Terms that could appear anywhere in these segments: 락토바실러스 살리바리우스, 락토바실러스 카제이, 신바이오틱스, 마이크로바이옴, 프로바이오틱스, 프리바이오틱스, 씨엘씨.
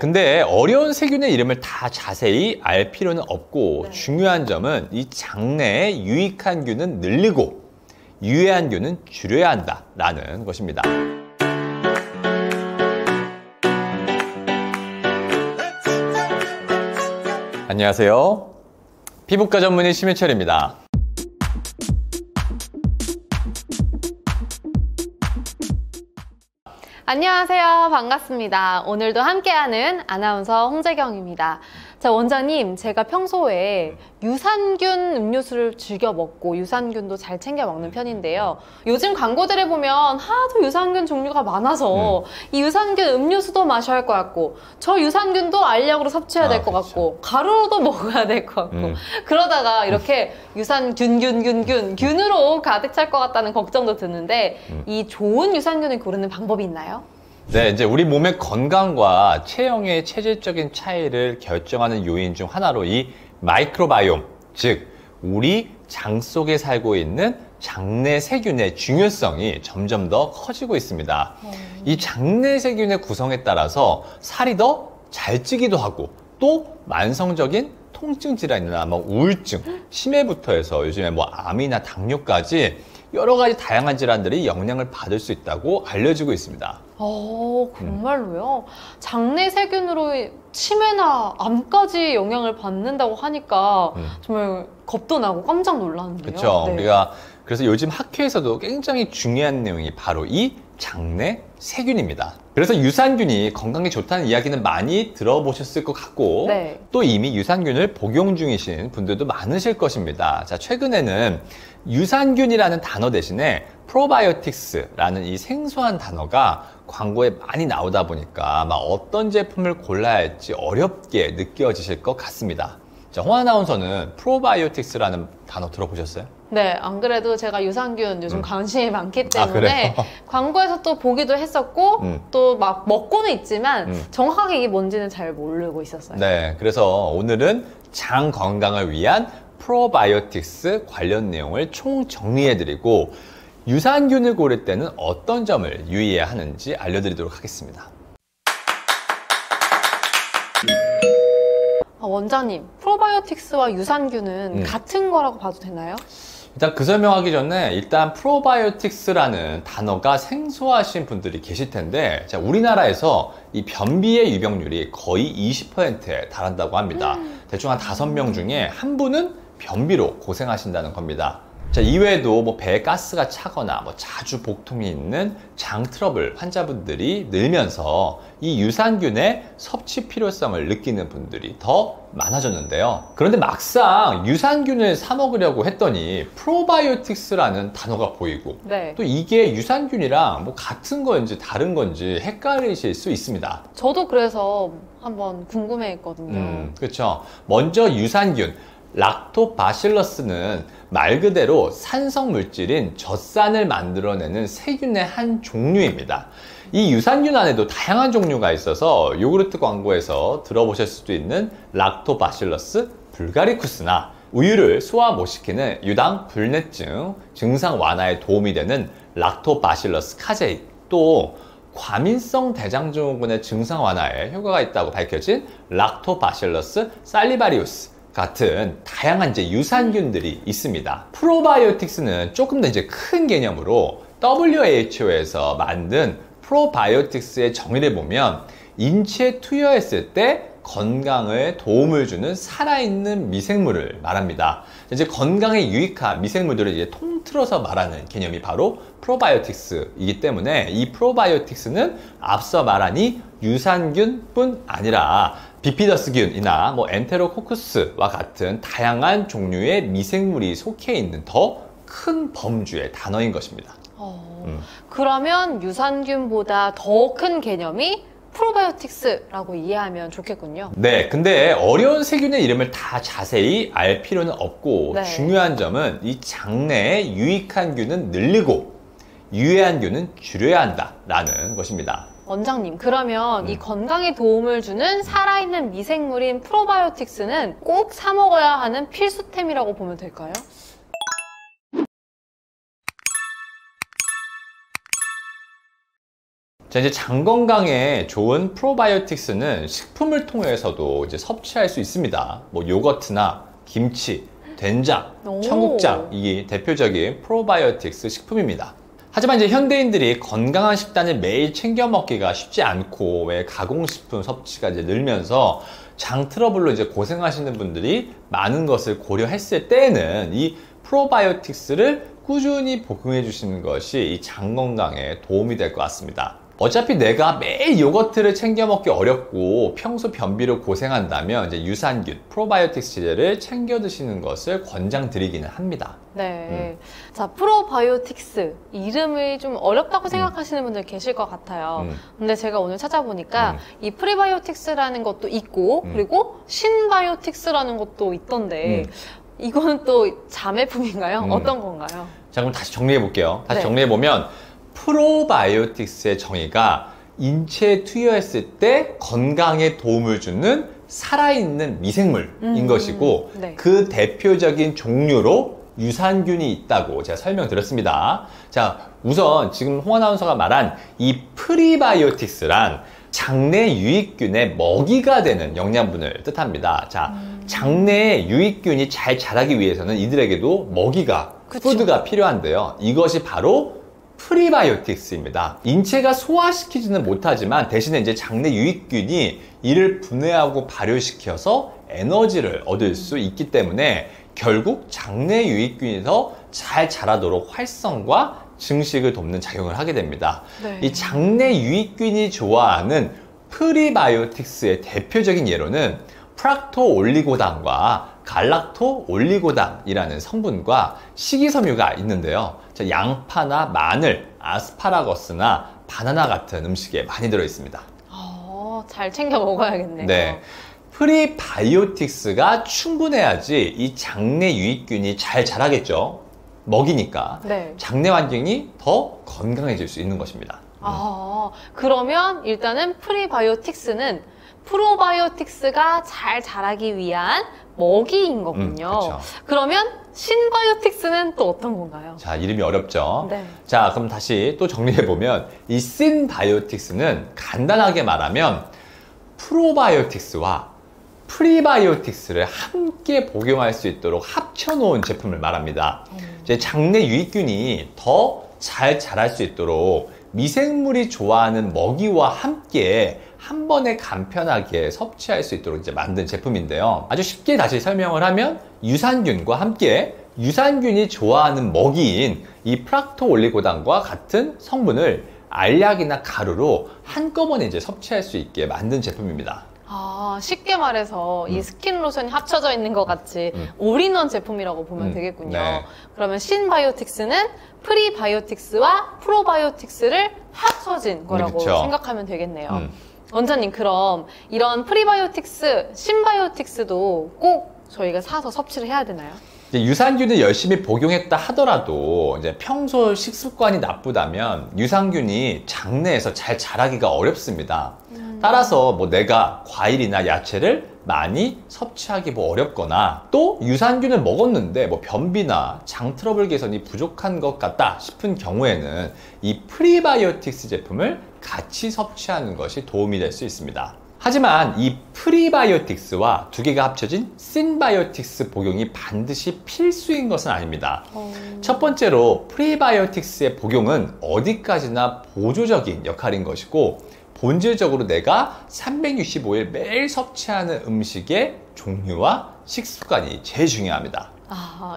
근데 어려운 세균의 이름을 다 자세히 알 필요는 없고 네. 중요한 점은 이 장내에 유익한 균은 늘리고 유해한 균은 줄여야 한다라는 것입니다. 안녕하세요. 피부과 전문의 심해철입니다. 안녕하세요. 반갑습니다. 오늘도 함께하는 아나운서 홍재경입니다. 자, 원장님, 제가 평소에 유산균 음료수를 즐겨 먹고 유산균도 잘 챙겨 먹는 편인데요. 요즘 광고들에 보면 하도 유산균 종류가 많아서 이 유산균 음료수도 마셔야 할 것 같고 저 유산균도 알약으로 섭취해야 될 것 같고 가루도 먹어야 될 것 같고 그러다가 이렇게 유산균으로 가득 찰 것 같다는 걱정도 드는데 이 좋은 유산균을 고르는 방법이 있나요? 네, 이제 우리 몸의 건강과 체형의 체질적인 차이를 결정하는 요인 중 하나로 이 마이크로바이옴, 즉 우리 장 속에 살고 있는 장내 세균의 중요성이 점점 더 커지고 있습니다. 이 장내 세균의 구성에 따라서 살이 더 잘 찌기도 하고 또 만성적인 통증 질환이나 뭐 우울증, 치매부터 해서 요즘에 뭐 암이나 당뇨까지 여러 가지 다양한 질환들이 영향을 받을 수 있다고 알려지고 있습니다. 오, 정말로요? 장내 세균으로 치매나 암까지 영향을 받는다고 하니까 정말 겁도 나고 깜짝 놀랐는데요. 그렇죠. 네. 우리가 그래서 요즘 학회에서도 굉장히 중요한 내용이 바로 이 장내 세균입니다. 그래서 유산균이 건강에 좋다는 이야기는 많이 들어보셨을 것 같고 네. 또 이미 유산균을 복용 중이신 분들도 많으실 것입니다. 자, 최근에는 유산균이라는 단어 대신에 프로바이오틱스라는 이 생소한 단어가 광고에 많이 나오다 보니까 막 어떤 제품을 골라야 할지 어렵게 느껴지실 것 같습니다. 자, 홍 아나운서는 프로바이오틱스라는 단어 들어보셨어요? 네, 안 그래도 제가 유산균 요즘 관심이 많기 때문에 광고에서 또 보기도 했었고 또 막 먹고는 있지만 정확하게 이게 뭔지는 잘 모르고 있었어요. 네, 그래서 오늘은 장 건강을 위한 프로바이오틱스 관련 내용을 총정리해드리고 유산균을 고를 때는 어떤 점을 유의해야 하는지 알려드리도록 하겠습니다. 원장님, 프로바이오틱스와 유산균은 같은 거라고 봐도 되나요? 일단 그 설명하기 전에 일단 프로바이오틱스라는 단어가 생소하신 분들이 계실 텐데 자, 우리나라에서 이 변비의 유병률이 거의 20%에 달한다고 합니다. 대충 한 5명 중에 한 분은 변비로 고생하신다는 겁니다. 자, 이외에도 뭐 배에 가스가 차거나 뭐 자주 복통이 있는 장 트러블 환자분들이 늘면서 이 유산균의 섭취 필요성을 느끼는 분들이 더 많아졌는데요. 그런데 막상 유산균을 사 먹으려고 했더니 프로바이오틱스라는 단어가 보이고 네. 또 이게 유산균이랑 뭐 같은 건지 다른 건지 헷갈리실 수 있습니다. 저도 그래서 한번 궁금해했거든요. 그렇죠. 먼저 유산균 락토바실러스는 말 그대로 산성물질인 젖산을 만들어내는 세균의 한 종류입니다. 이 유산균 안에도 다양한 종류가 있어서 요구르트 광고에서 들어보실 수도 있는 락토바실러스 불가리쿠스나 우유를 소화 못 시키는 유당 불내증 증상 완화에 도움이 되는 락토바실러스 카제이, 또 과민성 대장증후군의 증상 완화에 효과가 있다고 밝혀진 락토바실러스 살리바리우스 같은 다양한 이제 유산균들이 있습니다. 프로바이오틱스는 조금 더 이제 큰 개념으로 WHO에서 만든 프로바이오틱스의 정의를 보면 인체에 투여했을 때 건강에 도움을 주는 살아있는 미생물을 말합니다. 이제 건강에 유익한 미생물들을 이제 통틀어서 말하는 개념이 바로 프로바이오틱스이기 때문에 이 프로바이오틱스는 앞서 말한 이 유산균뿐 아니라 비피더스균이나 뭐 엔테로코쿠스와 같은 다양한 종류의 미생물이 속해 있는 더 큰 범주의 단어인 것입니다. 그러면 유산균보다 더 큰 개념이 프로바이오틱스라고 이해하면 좋겠군요. 네, 근데 어려운 세균의 이름을 다 자세히 알 필요는 없고 네. 중요한 점은 이 장내에 유익한 균은 늘리고 유해한 균은 줄여야 한다라는 것입니다. 원장님, 그러면 이 건강에 도움을 주는 살아있는 미생물인 프로바이오틱스는 꼭 사 먹어야 하는 필수템이라고 보면 될까요? 자, 이제 장 건강에 좋은 프로바이오틱스는 식품을 통해서도 이제 섭취할 수 있습니다. 뭐 요거트나 김치, 된장, 청국장, 이게 대표적인 프로바이오틱스 식품입니다. 하지만 이제 현대인들이 건강한 식단을 매일 챙겨 먹기가 쉽지 않고, 왜 가공식품 섭취가 이제 늘면서 장 트러블로 이제 고생하시는 분들이 많은 것을 고려했을 때에는 이 프로바이오틱스를 꾸준히 복용해 주시는 것이 이 장 건강에 도움이 될 것 같습니다. 어차피 내가 매일 요거트를 챙겨 먹기 어렵고 평소 변비로 고생한다면 이제 유산균, 프로바이오틱스 시제를 챙겨 드시는 것을 권장드리기는 합니다. 네. 자, 프로바이오틱스 이름이 좀 어렵다고 생각하시는 분들 계실 것 같아요. 근데 제가 오늘 찾아보니까 이 프리바이오틱스라는 것도 있고 그리고 신바이오틱스라는 것도 있던데 이건 또 자매품인가요? 어떤 건가요? 자, 그럼 다시 정리해 볼게요. 다시 정리해 보면 프로바이오틱스의 정의가 인체에 투여했을 때 건강에 도움을 주는 살아있는 미생물인 것이고 그 대표적인 종류로 유산균이 있다고 제가 설명드렸습니다. 자, 우선 지금 홍 아나운서가 말한 이 프리바이오틱스란 장내 유익균의 먹이가 되는 영양분을 뜻합니다. 자, 장내에 유익균이 잘 자라기 위해서는 이들에게도 먹이가, 푸드가 필요한데요. 이것이 바로 프리바이오틱스입니다. 인체가 소화시키지는 못하지만 대신에 이제 장내 유익균이 이를 분해하고 발효시켜서 에너지를 얻을 수 있기 때문에 결국 장내 유익균에서 잘 자라도록 활성과 증식을 돕는 작용을 하게 됩니다. 이 장내 유익균이 좋아하는 프리바이오틱스의 대표적인 예로는 프락토올리고당과 갈락토올리고당이라는 성분과 식이섬유가 있는데요. 자, 양파나 마늘, 아스파라거스나 바나나 같은 음식에 많이 들어있습니다. 잘 챙겨 먹어야겠네요. 네. 프리바이오틱스가 충분해야지 이 장내 유익균이 잘 자라겠죠. 먹이니까. 장내 환경이 더 건강해질 수 있는 것입니다. 그러면 일단은 프리바이오틱스는 프로바이오틱스가 잘 자라기 위한 먹이인 거군요. 그렇죠. 그러면 신바이오틱스는 또 어떤 건가요? 자, 이름이 어렵죠. 자, 그럼 다시 또 정리해보면 이 신바이오틱스는 간단하게 말하면 프로바이오틱스와 프리바이오틱스를 함께 복용할 수 있도록 합쳐놓은 제품을 말합니다. 이제 장내 유익균이 더 잘 자랄 수 있도록 미생물이 좋아하는 먹이와 함께 한 번에 간편하게 섭취할 수 있도록 이제 만든 제품인데요. 아주 쉽게 다시 설명을 하면 유산균과 함께 유산균이 좋아하는 먹이인 이 프락토올리고당과 같은 성분을 알약이나 가루로 한꺼번에 이제 섭취할 수 있게 만든 제품입니다. 쉽게 말해서 이 스킨 로션이 합쳐져 있는 것 같이 올인원 제품이라고 보면 되겠군요. 그러면 신바이오틱스는 프리바이오틱스와 프로바이오틱스를 합쳐진 거라고 생각하면 되겠네요. 원장님, 그럼 이런 프리바이오틱스, 신바이오틱스도 꼭 저희가 사서 섭취를 해야 되나요? 이제 유산균을 열심히 복용했다 하더라도 이제 평소 식습관이 나쁘다면 유산균이 장내에서 잘 자라기가 어렵습니다. 따라서 뭐 내가 과일이나 야채를 많이 섭취하기 뭐 어렵거나 또 유산균을 먹었는데 뭐 변비나 장 트러블 개선이 부족한 것 같다 싶은 경우에는 이 프리바이오틱스 제품을 같이 섭취하는 것이 도움이 될 수 있습니다. 하지만 이 프리바이오틱스와 두 개가 합쳐진 신바이오틱스 복용이 반드시 필수인 것은 아닙니다. 첫 번째로 프리바이오틱스의 복용은 어디까지나 보조적인 역할인 것이고 본질적으로 내가 365일 매일 섭취하는 음식의 종류와 식습관이 제일 중요합니다.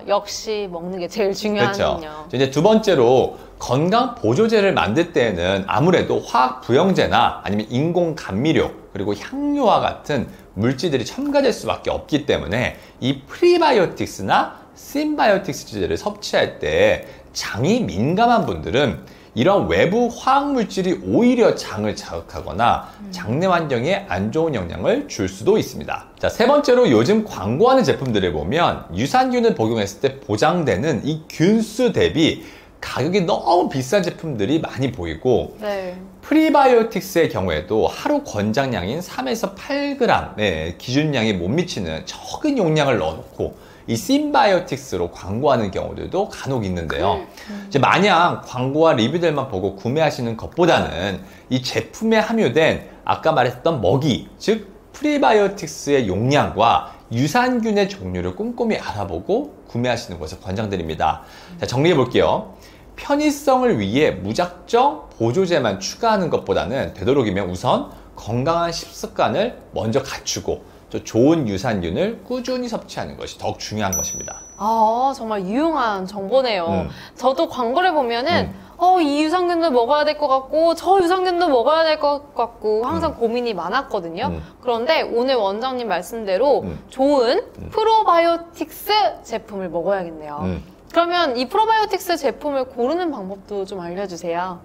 역시 먹는 게 제일 중요하군요. 그렇죠. 이제 두 번째로 건강 보조제를 만들 때에는 아무래도 화학 부영제나 아니면 인공 감미료 그리고 향료와 같은 물질들이 첨가될 수밖에 없기 때문에 이 프리바이오틱스나 신바이오틱스 제제를 섭취할 때 장이 민감한 분들은 이런 외부 화학물질이 오히려 장을 자극하거나 장내 환경에 안 좋은 영향을 줄 수도 있습니다. 자, 세 번째로 요즘 광고하는 제품들을 보면 유산균을 복용했을 때 보장되는 이 균수 대비 가격이 너무 비싼 제품들이 많이 보이고 네. 프리바이오틱스의 경우에도 하루 권장량인 3에서 8g의 기준량이 못 미치는 적은 용량을 넣어놓고 이 신바이오틱스로 광고하는 경우들도 간혹 있는데요. 이제 마냥 광고와 리뷰들만 보고 구매하시는 것보다는 이 제품에 함유된 아까 말했던 먹이, 즉 프리바이오틱스의 용량과 유산균의 종류를 꼼꼼히 알아보고 구매하시는 것을 권장드립니다. 자, 정리해 볼게요. 편의성을 위해 무작정 보조제만 추가하는 것보다는 되도록이면 우선 건강한 식습관을 먼저 갖추고 좋은 유산균을 꾸준히 섭취하는 것이 더욱 중요한 것입니다. 아, 정말 유용한 정보네요. 저도 광고를 보면은 이 유산균도 먹어야 될 것 같고 저 유산균도 먹어야 될 것 같고 항상 고민이 많았거든요. 그런데 오늘 원장님 말씀대로 좋은 프로바이오틱스 제품을 먹어야겠네요. 그러면 이 프로바이오틱스 제품을 고르는 방법도 좀 알려주세요.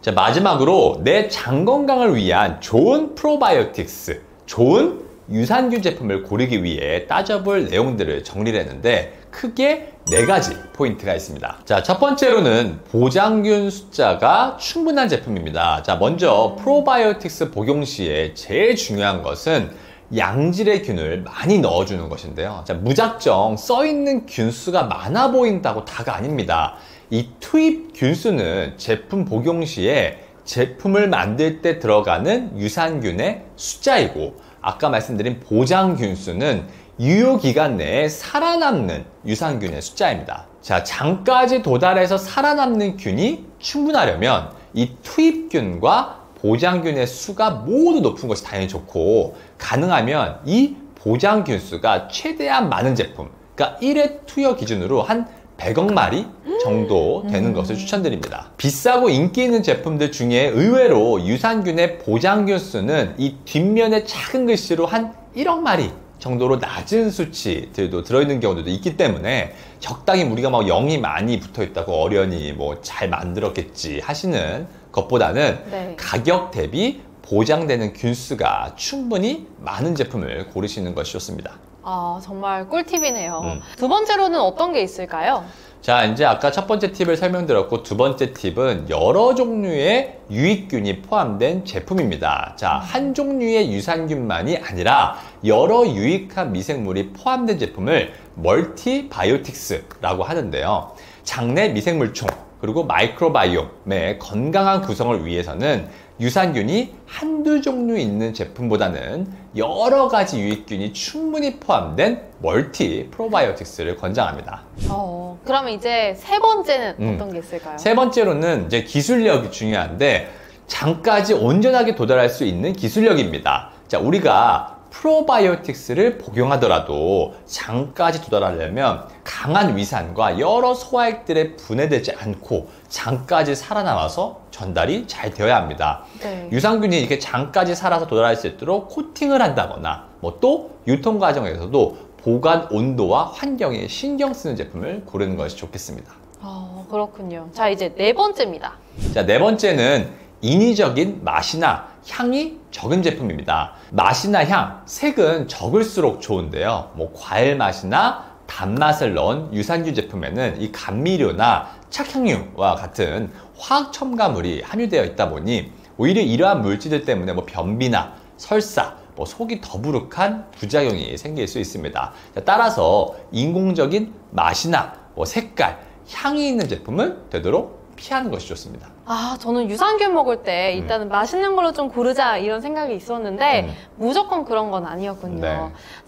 자, 마지막으로 내 장 건강을 위한 좋은 프로바이오틱스, 좋은 유산균 제품을 고르기 위해 따져볼 내용들을 정리를 했는데 크게 4가지 포인트가 있습니다. 자, 첫 번째로는 보장균 숫자가 충분한 제품입니다. 자, 먼저 프로바이오틱스 복용 시에 제일 중요한 것은 양질의 균을 많이 넣어주는 것인데요. 자, 무작정 써있는 균수가 많아 보인다고 다가 아닙니다. 이 투입 균수는 제품 복용 시에 제품을 만들 때 들어가는 유산균의 숫자이고 아까 말씀드린 보장 균수는 유효기간 내에 살아남는 유산균의 숫자입니다. 자, 장까지 도달해서 살아남는 균이 충분하려면 이 투입균과 보장균의 수가 모두 높은 것이 당연히 좋고 가능하면 이 보장균 수가 최대한 많은 제품, 그러니까 1회 투여 기준으로 한 100억 마리 정도 되는 것을 추천드립니다. 비싸고 인기 있는 제품들 중에 의외로 유산균의 보장균 수는 이 뒷면에 작은 글씨로 한 1억 마리 정도로 낮은 수치들도 들어있는 경우도 있기 때문에 적당히 우리가 막 0이 많이 붙어있다고 어련히 뭐 잘 만들었겠지 하시는 것보다는 네. 가격 대비 보장되는 균수가 충분히 많은 제품을 고르시는 것이 좋습니다. 아, 정말 꿀팁이네요. 두 번째로는 어떤 게 있을까요? 자, 이제 아까 첫 번째 팁을 설명드렸고 두 번째 팁은 여러 종류의 유익균이 포함된 제품입니다. 자, 한 종류의 유산균만이 아니라 여러 유익한 미생물이 포함된 제품을 멀티바이오틱스라고 하는데요. 장내 미생물총 그리고 마이크로바이옴의 건강한 구성을 위해서는 유산균이 한두 종류 있는 제품보다는 여러 가지 유익균이 충분히 포함된 멀티 프로바이오틱스를 권장합니다. 그럼 이제 세 번째는 어떤 게 있을까요? 세 번째로는 이제 기술력이 중요한데 장까지 온전하게 도달할 수 있는 기술력입니다. 자, 우리가 프로바이오틱스를 복용하더라도 장까지 도달하려면 강한 위산과 여러 소화액들에 분해되지 않고 장까지 살아남아서 전달이 잘 되어야 합니다. 네. 유산균이 이렇게 장까지 살아서 도달할 수 있도록 코팅을 한다거나 뭐 또 유통 과정에서도 보관 온도와 환경에 신경 쓰는 제품을 고르는 것이 좋겠습니다. 그렇군요. 자, 이제 4번째입니다. 자, 4번째는 인위적인 맛이나 향이 적은 제품입니다. 맛이나 향, 색은 적을수록 좋은데요. 뭐 과일 맛이나 단맛을 넣은 유산균 제품에는 이 감미료나 착향유와 같은 화학 첨가물이 함유되어 있다 보니 오히려 이러한 물질들 때문에 뭐 변비나 설사, 뭐 속이 더부룩한 부작용이 생길 수 있습니다. 따라서 인공적인 맛이나 뭐 색깔, 향이 있는 제품은 되도록 피하는 것이 좋습니다. 아, 저는 유산균 먹을 때 일단은 맛있는 걸로 좀 고르자 이런 생각이 있었는데 무조건 그런 건 아니었군요. 네.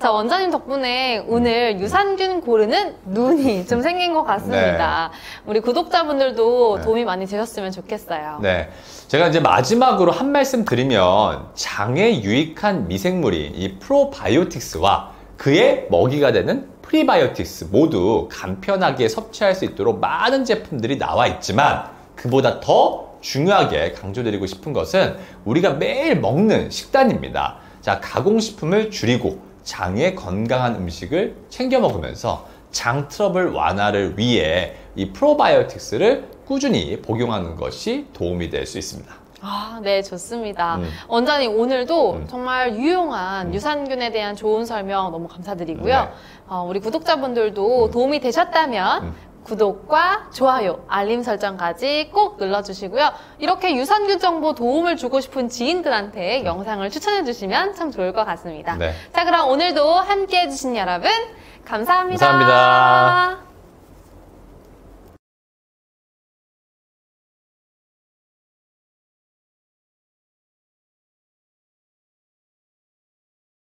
자, 원장님 덕분에 오늘 유산균 고르는 눈이 좀 생긴 것 같습니다. 네. 우리 구독자분들도 네. 도움이 많이 되셨으면 좋겠어요. 네, 제가 이제 마지막으로 한 말씀 드리면 장에 유익한 미생물이 이 프로바이오틱스와 그의 먹이가 되는 프리바이오틱스 모두 간편하게 섭취할 수 있도록 많은 제품들이 나와 있지만 그보다 더 중요하게 강조드리고 싶은 것은 우리가 매일 먹는 식단입니다. 자, 가공식품을 줄이고 장의 건강한 음식을 챙겨 먹으면서 장 트러블 완화를 위해 이 프로바이오틱스를 꾸준히 복용하는 것이 도움이 될 수 있습니다. 아, 네, 좋습니다. 원장님, 오늘도 정말 유용한 유산균에 대한 좋은 설명 너무 감사드리고요. 네. 우리 구독자분들도 도움이 되셨다면 구독과 좋아요, 알림 설정까지 꼭 눌러주시고요. 이렇게 유산균 정보 도움을 주고 싶은 지인들한테 영상을 추천해주시면 참 좋을 것 같습니다. 네. 자, 그럼 오늘도 함께해주신 여러분 감사합니다. 감사합니다.